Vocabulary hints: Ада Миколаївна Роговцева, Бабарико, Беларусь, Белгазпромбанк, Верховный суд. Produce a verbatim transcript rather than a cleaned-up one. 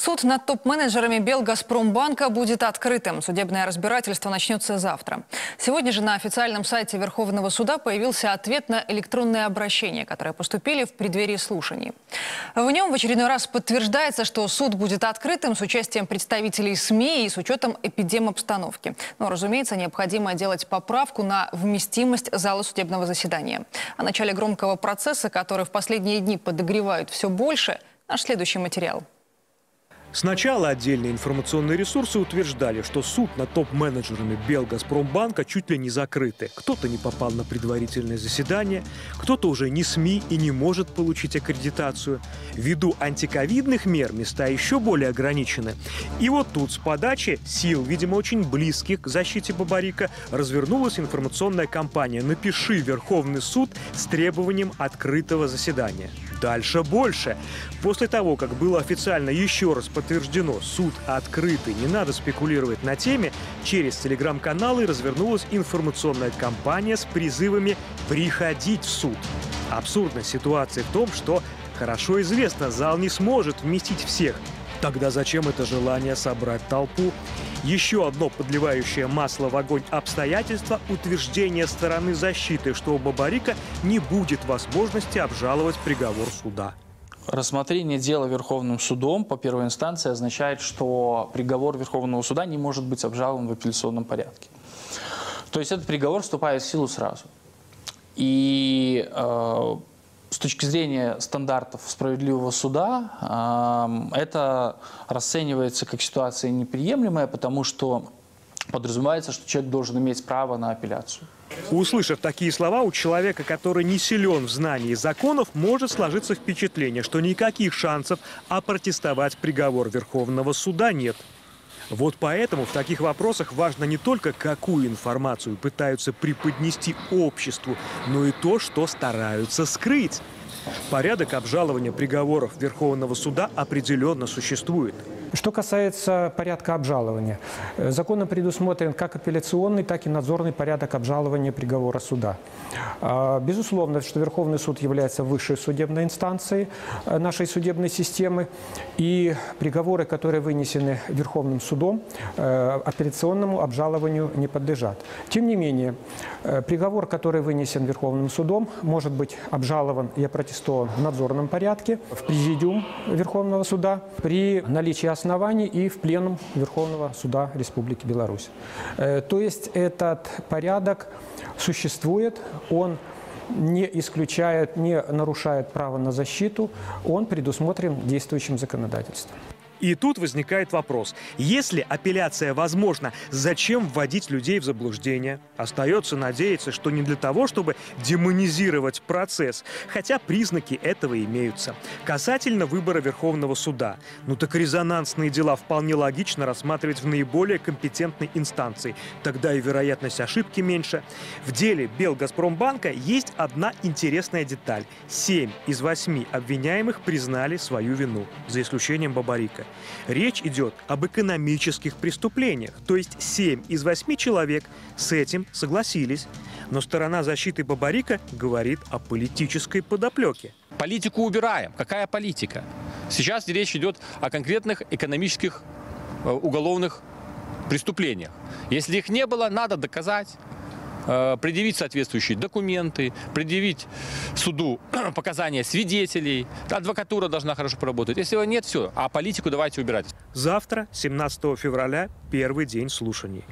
Суд над топ-менеджерами Белгазпромбанка будет открытым. Судебное разбирательство начнется завтра. Сегодня же на официальном сайте Верховного суда появился ответ на электронные обращения, которые поступили в преддверии слушаний. В нем в очередной раз подтверждается, что суд будет открытым с участием представителей СМИ и с учетом эпидемобстановки. Но, разумеется, необходимо делать поправку на вместимость зала судебного заседания. О начале громкого процесса, который в последние дни подогревают все больше, наш следующий материал. Сначала отдельные информационные ресурсы утверждали, что суд над топ-менеджерами Белгазпромбанка чуть ли не закрыты. Кто-то не попал на предварительное заседание, кто-то уже не СМИ и не может получить аккредитацию. Ввиду антиковидных мер места еще более ограничены. И вот тут с подачи сил, видимо, очень близких к защите Бабарико, развернулась информационная кампания «Напиши Верховный суд» с требованием открытого заседания. Дальше больше. После того, как было официально еще раз подтверждено, суд открытый, не надо спекулировать на теме, через телеграм-каналы развернулась информационная кампания с призывами «приходить в суд». Абсурдность ситуации в том, что хорошо известно, зал не сможет вместить всех. Тогда зачем это желание собрать толпу? Еще одно подливающее масло в огонь обстоятельство – утверждение стороны защиты, что у Бабарико не будет возможности обжаловать приговор суда. Рассмотрение дела Верховным судом по первой инстанции означает, что приговор Верховного суда не может быть обжалован в апелляционном порядке. То есть этот приговор вступает в силу сразу. И э, с точки зрения стандартов справедливого суда э, это расценивается как ситуация неприемлемая, потому что подразумевается, что человек должен иметь право на апелляцию. Услышав такие слова, у человека, который не силен в знании законов, может сложиться впечатление, что никаких шансов опротестовать приговор Верховного суда нет. Вот поэтому в таких вопросах важно не только, какую информацию пытаются преподнести обществу, но и то, что стараются скрыть. Порядок обжалования приговоров Верховного суда определенно существует. Что касается порядка обжалования, законом предусмотрен как апелляционный, так и надзорный порядок обжалования приговора суда. Безусловно, что Верховный суд является высшей судебной инстанцией нашей судебной системы, и приговоры, которые вынесены Верховным судом, апелляционному обжалованию не подлежат. Тем не менее, приговор, который вынесен Верховным судом, может быть обжалован и опротестован в надзорном порядке, в президиум Верховного суда, при наличии оснований и в пленум Верховного суда Республики Беларусь. То есть этот порядок существует, он не исключает, не нарушает право на защиту, он предусмотрен действующим законодательством. И тут возникает вопрос. Если апелляция возможна, зачем вводить людей в заблуждение? Остается надеяться, что не для того, чтобы демонизировать процесс. Хотя признаки этого имеются. Касательно выбора Верховного суда. Ну так резонансные дела вполне логично рассматривать в наиболее компетентной инстанции. Тогда и вероятность ошибки меньше. В деле Белгазпромбанка есть одна интересная деталь. Семь из восьми обвиняемых признали свою вину. За исключением Бабарико. Речь идет об экономических преступлениях, то есть семь из восьми человек с этим согласились. Но сторона защиты Бабарико говорит о политической подоплеке. Политику убираем. Какая политика? Сейчас речь идет о конкретных экономических уголовных преступлениях. Если их не было, надо доказать, предъявить соответствующие документы, предъявить суду показания свидетелей. Адвокатура должна хорошо поработать. Если его нет, все. А политику давайте убирать. Завтра, семнадцатого февраля, первый день слушаний.